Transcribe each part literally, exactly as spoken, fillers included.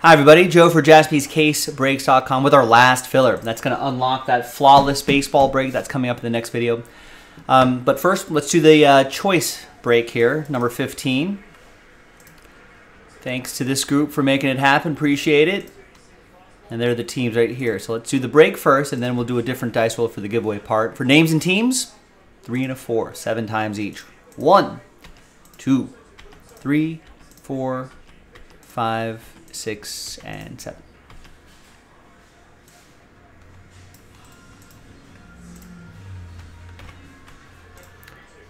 Hi everybody, Joe for Jaspys Case Breaks dot com with our last filler. That's going to unlock that flawless baseball break that's coming up in the next video. Um, but first, let's do the uh, choice break here, number fifteen. Thanks to this group for making it happen, appreciate it. And they're the teams right here. So let's do the break first, and then we'll do a different dice roll for the giveaway part. For names and teams, three and a four, seven times each. One, two, three, four, five, six, and seven.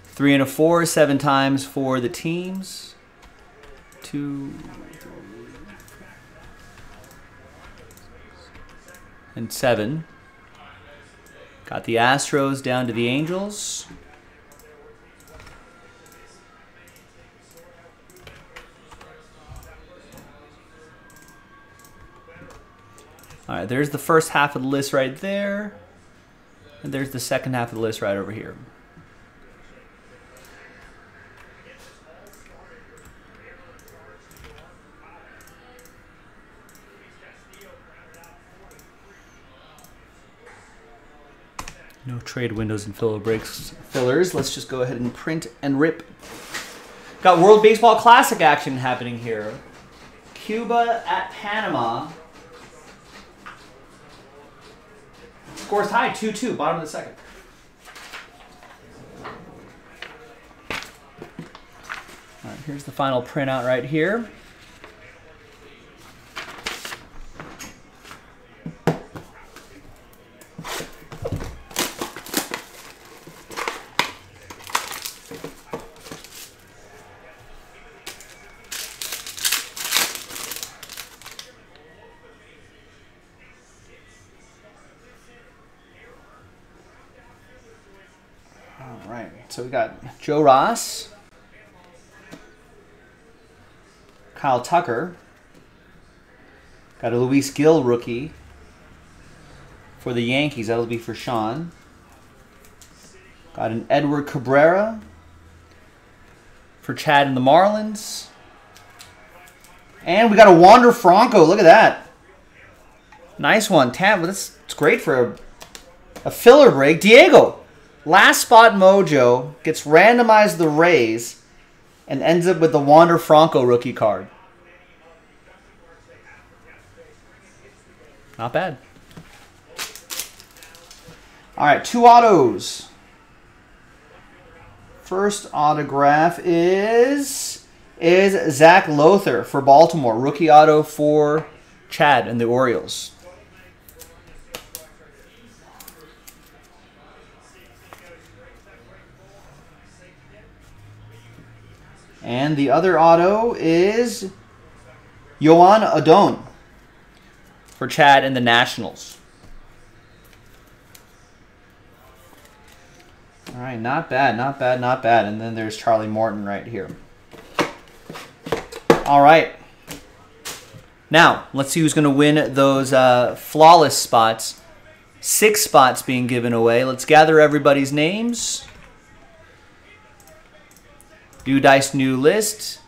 Three and a four, seven times for the teams. Two, and seven. Got the Astros down to the Angels. All right, there's the first half of the list right there. And there's the second half of the list right over here. No trade windows and filler breaks fillers. Let's just go ahead and print and rip. Got World Baseball Classic action happening here. Cuba at Panama. Scores high, two two, bottom of the second. All right, here's the final printout right here. All right, so we got Joe Ross, Kyle Tucker, got a Luis Gil rookie for the Yankees. That'll be for Sean. Got an Edward Cabrera for Chad and the Marlins. And we got a Wander Franco. Look at that. Nice one. Tam, that's it's great for a, a filler break. Diego. Last Spot Mojo gets randomized the Rays and ends up with the Wander Franco rookie card. Not bad. All right, two autos. First autograph is, is Zach Lother for Baltimore. Rookie auto for Chad and the Orioles. And the other auto is Joan Adon for Chad and the Nationals. All right, not bad, not bad, not bad. And then there's Charlie Morton right here. All right. Now, let's see who's going to win those uh, flawless spots. Six spots being given away. Let's gather everybody's names. New dice, new list.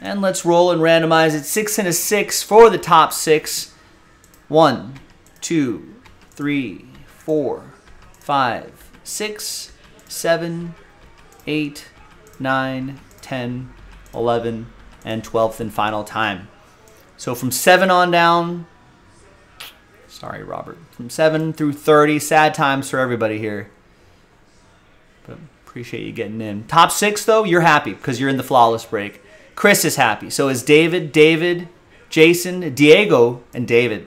And let's roll and randomize it. Six and a six for the top six. One, two, three, four, five, six, seven, eight, nine, ten, eleven, and twelfth and final time. So from seven on down, sorry, Robert, from seven through thirty, sad times for everybody here. But appreciate you getting in. Top six, though, you're happy because you're in the flawless break. Chris is happy. So is David, David, Jason, Diego, and David.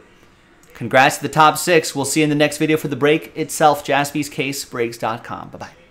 Congrats to the top six. We'll see you in the next video for the break itself. Jaspys Case Breaks dot com. Bye-bye.